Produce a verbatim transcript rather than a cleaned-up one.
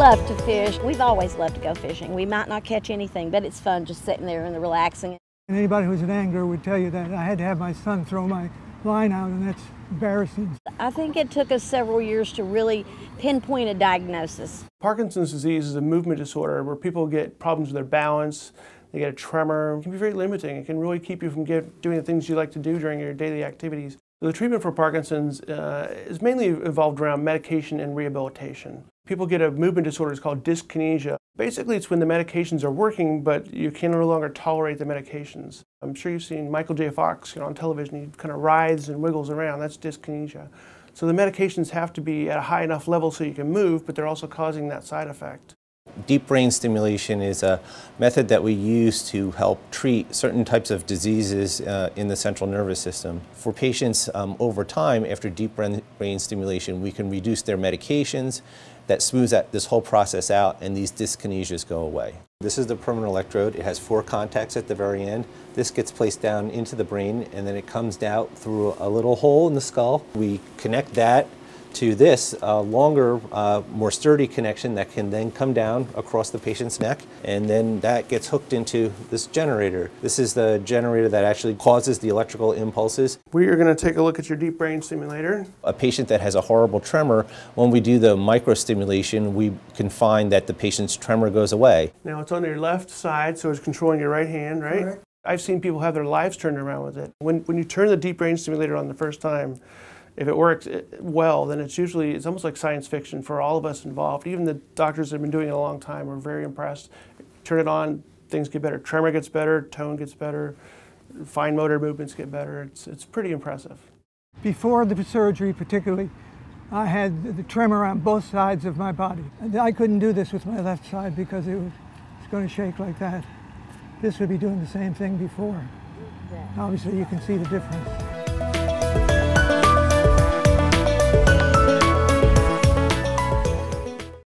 love to fish. We've always loved to go fishing. We might not catch anything, but it's fun just sitting there and relaxing. And anybody who's an angler would tell you that I had to have my son throw my line out, and that's embarrassing. I think it took us several years to really pinpoint a diagnosis. Parkinson's disease is a movement disorder where people get problems with their balance, they get a tremor. It can be very limiting. It can really keep you from get, doing the things you like to do during your daily activities. The treatment for Parkinson's uh, is mainly involved around medication and rehabilitation. People get a movement disorder, it's called dyskinesia. Basically, it's when the medications are working, but you can no longer tolerate the medications. I'm sure you've seen Michael J. Fox, you know, on television. He kind of writhes and wiggles around. That's dyskinesia. So the medications have to be at a high enough level so you can move, but they're also causing that side effect. Deep brain stimulation is a method that we use to help treat certain types of diseases uh, in the central nervous system. For patients, um, over time, after deep brain stimulation, we can reduce their medications. That smooths that, this whole process out, and these dyskinesias go away. This is the permanent electrode. It has four contacts at the very end. This gets placed down into the brain, and then it comes out through a little hole in the skull. We connect that to this uh, longer, uh, more sturdy connection that can then come down across the patient's neck, and then that gets hooked into this generator. This is the generator that actually causes the electrical impulses. We are going to take a look at your deep brain stimulator. A patient that has a horrible tremor, when we do the microstimulation, we can find that the patient's tremor goes away. Now it's on your left side, so it's controlling your right hand, right? Correct. I've seen people have their lives turned around with it. When, when you turn the deep brain stimulator on the first time, if it works well, then it's usually, it's almost like science fiction for all of us involved. Even the doctors that have been doing it a long time are very impressed. Turn it on, things get better. Tremor gets better, tone gets better, fine motor movements get better. It's, it's pretty impressive. Before the surgery particularly, I had the tremor on both sides of my body. I couldn't do this with my left side because it was, it's going to shake like that. This would be doing the same thing before. Obviously you can see the difference.